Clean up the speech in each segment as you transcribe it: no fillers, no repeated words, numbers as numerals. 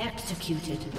Executed.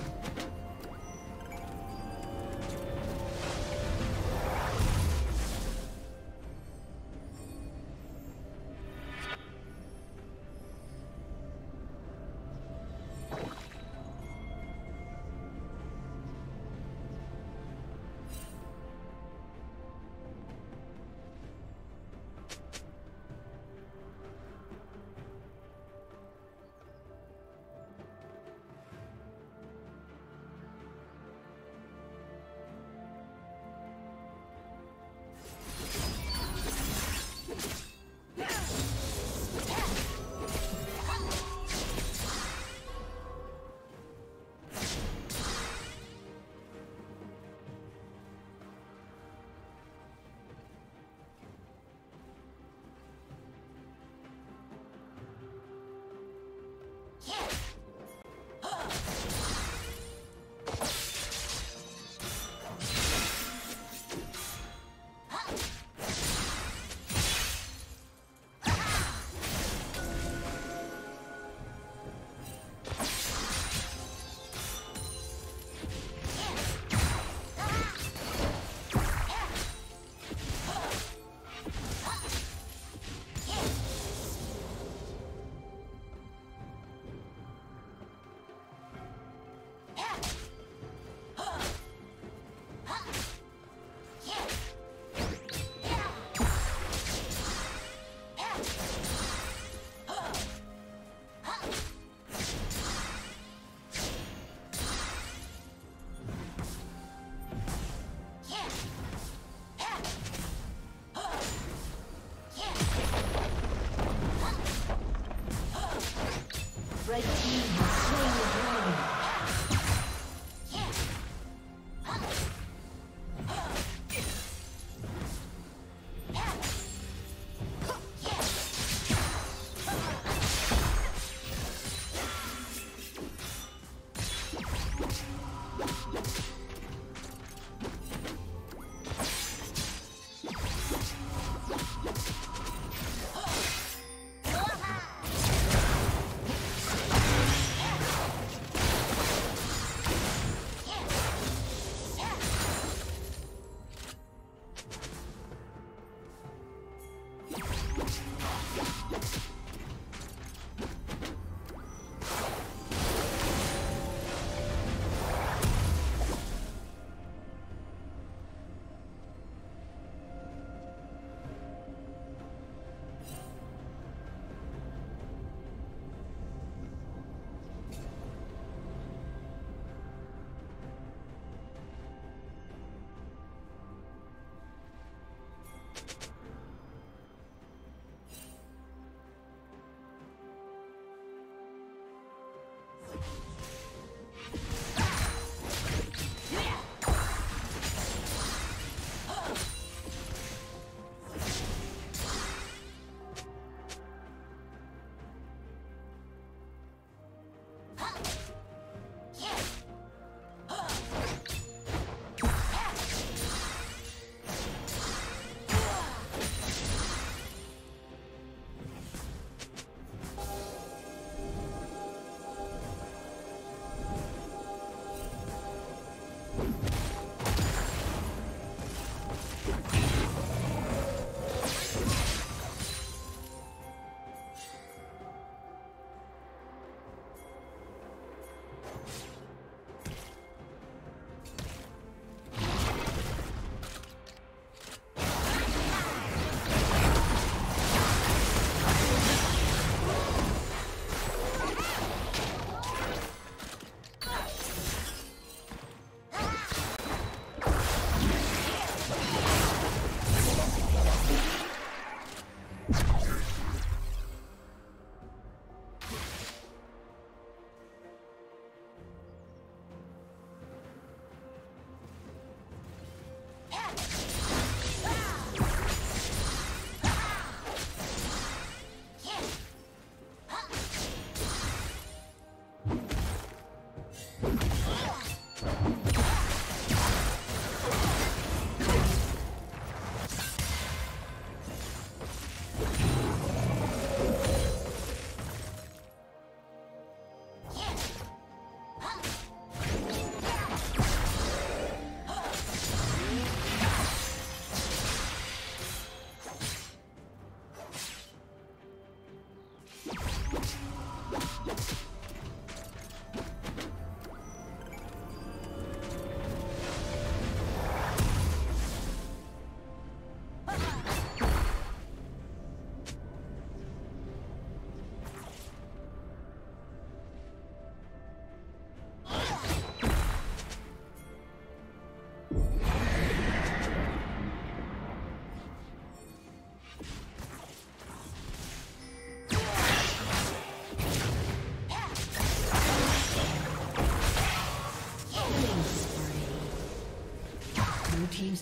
Team's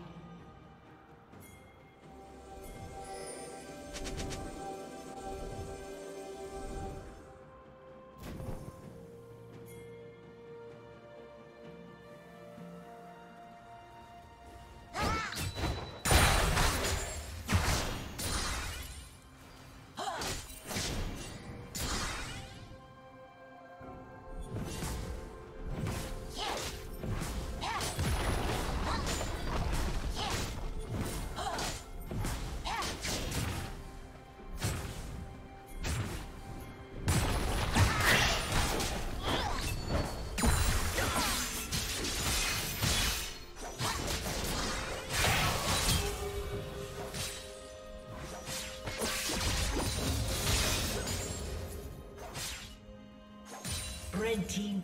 Red team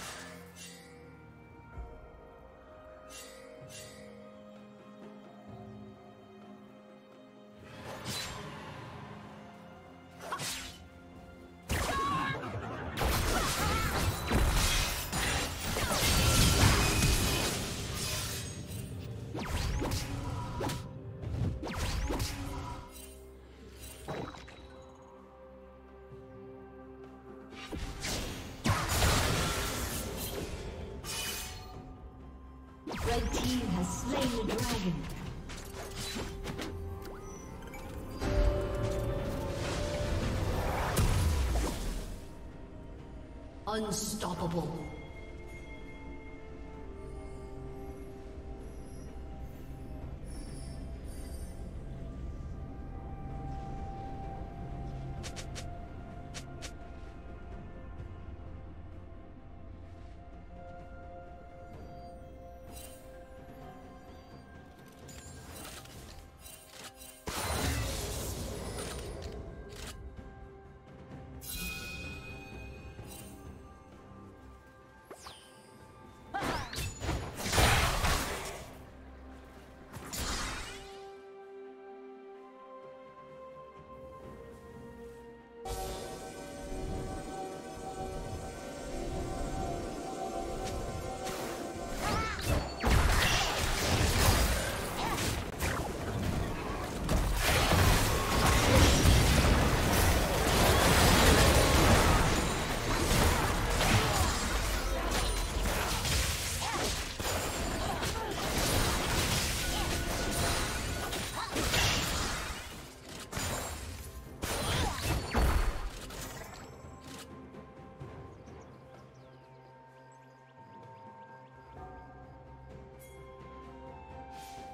Red team has slain the dragon. Unstoppable.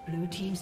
Blue team's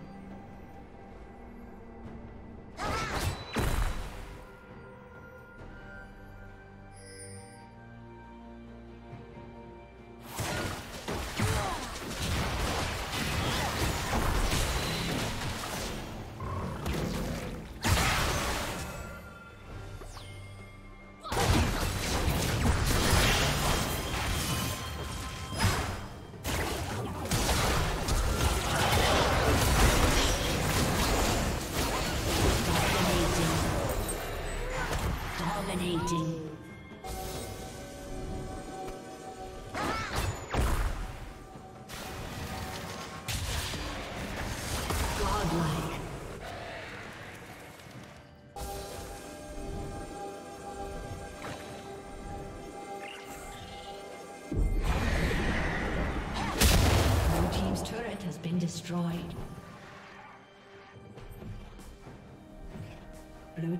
Destroyed. Blue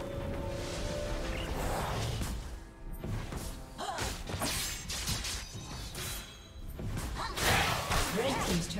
Legendary. Red team's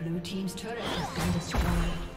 Blue team's turret has been destroyed.